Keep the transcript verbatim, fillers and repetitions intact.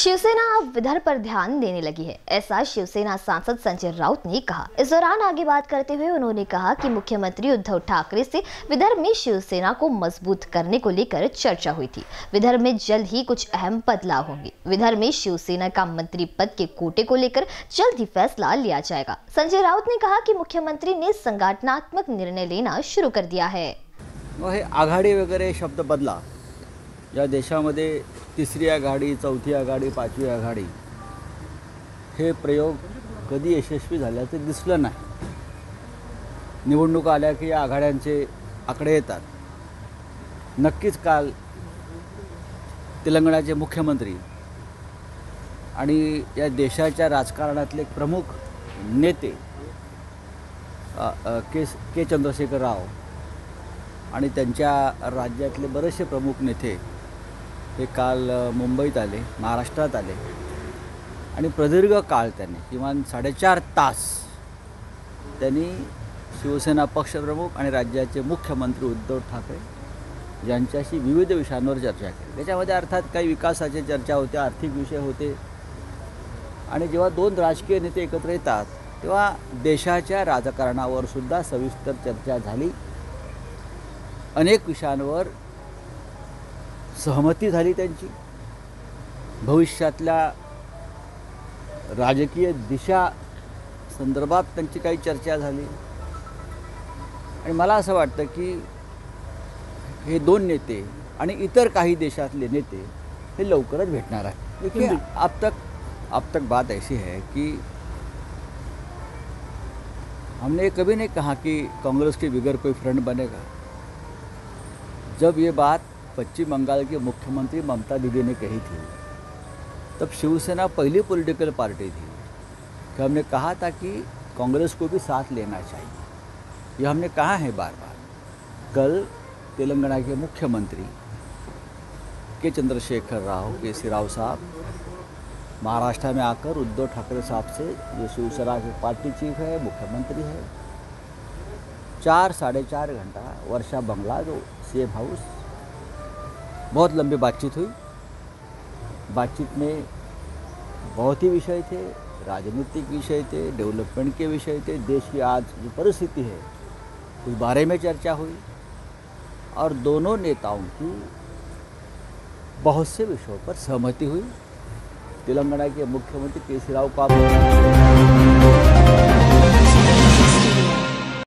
शिवसेना अब विदर्भ पर ध्यान देने लगी है, ऐसा शिवसेना सांसद संजय राउत ने कहा। इस दौरान आगे बात करते हुए उन्होंने कहा कि मुख्यमंत्री उद्धव ठाकरे से विदर्भ में शिवसेना को मजबूत करने को लेकर चर्चा हुई थी। विदर्भ में जल्द ही कुछ अहम बदलाव होंगे। विदर्भ में शिवसेना का मंत्री पद के कोटे को लेकर जल्द ही फैसला लिया जाएगा। संजय राउत ने कहा कि मुख्यमंत्री ने संगठनात्मक निर्णय लेना शुरू कर दिया है। आघाड़ी वगैरह शब्द बदला, या देशामध्ये तिसरी आघाड़ी, चौथी आघाड़ी, पाचवी आघाड़ी हे प्रयोग कधी यशस्वी झाल्याचे दिसलं नाही। निवडणूक आल्या की या आघाड्यांचे आकडे येतात। नक्कीच काल तेलंगणाचे मुख्यमंत्री आणि या देशाच्या राजकारणातले प्रमुख नेते के. चंद्रशेखर राव आणि त्यांच्या राज्यातले बरेचसे प्रमुख नेते ते काल मुंबईत आले, महाराष्ट्रात आले आणि प्रदीर्घ काल त्यांनी किमान साडेचार तास त्यांनी शिवसेना पक्षप्रमुख आणि राज्याचे मुख्यमंत्री उद्धव ठाकरे यांच्याशी विविध विषयांवर चर्चा केली। त्याच्यामध्ये अर्थात काही विकासाची चर्चा होते, आर्थिक विषय होते आणि जेव्हा दोन राजकीय नेते एकत्र येतात तेव्हा देशाच्या राजकारणावर सुद्धा सविस्तर चर्चा झाली। अनेक विषयांवर सहमती झाली त्यांची। भविष्यातल्या राजकीय दिशा संदर्भात त्यांची काही चर्चा झाली आणि मला असं वाटतं की हे दोन नेते आणि इतर काही देशातले नेते हे लवकरच भेटणार आहेत। लेकिन अब तक अब तक बात ऐसी है कि हमने कभी नहीं कहा कि कांग्रेस के बिगर कोई फ्रंट बनेगा। जब ये बात पश्चिम बंगाल के मुख्यमंत्री ममता दीदी ने कही थी तब शिवसेना पहली पॉलिटिकल पार्टी थी कि हमने कहा था कि कांग्रेस को भी साथ लेना चाहिए। यह हमने कहा है बार बार। कल तेलंगाना के मुख्यमंत्री के. चंद्रशेखर राव, केसी राव साहब महाराष्ट्र में आकर उद्धव ठाकरे साहब से, जो शिवसेना के पार्टी चीफ है, मुख्यमंत्री है, चार साढ़े चार घंटा वर्षा बंगला जो सेफ हाउस, बहुत लंबी बातचीत हुई। बातचीत में बहुत ही विषय थे, राजनीतिक विषय थे, डेवलपमेंट के विषय थे, देश की आज जो परिस्थिति है उस बारे में चर्चा हुई और दोनों नेताओं की बहुत से विषयों पर सहमति हुई। तेलंगाना के मुख्यमंत्री केसी राव का